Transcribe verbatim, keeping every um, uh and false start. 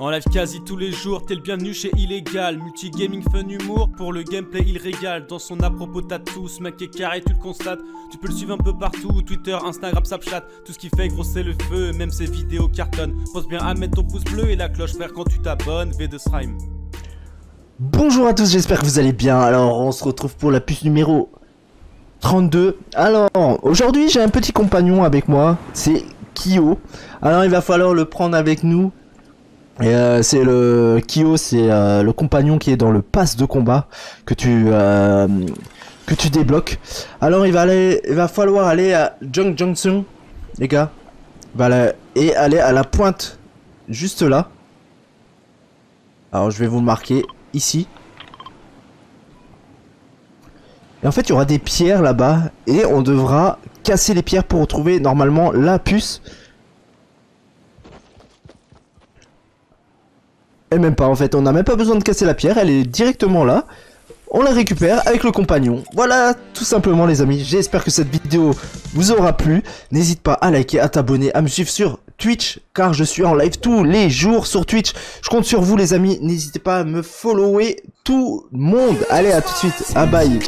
En live quasi tous les jours, t'es le bienvenu chez Illégal. Multigaming, fun, humour, pour le gameplay il régale. Dans son à propos t'as tout, ce mec est carré, tu le constates. Tu peux le suivre un peu partout, Twitter, Instagram, Snapchat. Tout ce qu'il fait gros c'est le feu, même ses vidéos cartonnent. Pense bien à mettre ton pouce bleu et la cloche frère quand tu t'abonnes, V de Srime. Bonjour à tous, j'espère que vous allez bien. Alors on se retrouve pour la puce numéro trente-deux. Alors aujourd'hui j'ai un petit compagnon avec moi, c'est Kyo. Alors il va falloir le prendre avec nous. Et euh, c'est le Kyo, c'est euh, le compagnon qui est dans le pass de combat que tu euh, que tu débloques. Alors il va aller, il va falloir aller à Jung Junction, les gars. Voilà, et aller à la pointe juste là. Alors je vais vous marquer ici. Et en fait il y aura des pierres là-bas et on devra casser les pierres pour retrouver normalement la puce. Et même pas en fait, on n'a même pas besoin de casser la pierre, elle est directement là. On la récupère avec le compagnon. Voilà tout simplement les amis, j'espère que cette vidéo vous aura plu. N'hésite pas à liker, à t'abonner, à me suivre sur Twitch, car je suis en live tous les jours sur Twitch. Je compte sur vous les amis, n'hésitez pas à me follower tout le monde. Allez à tout de suite, à bye.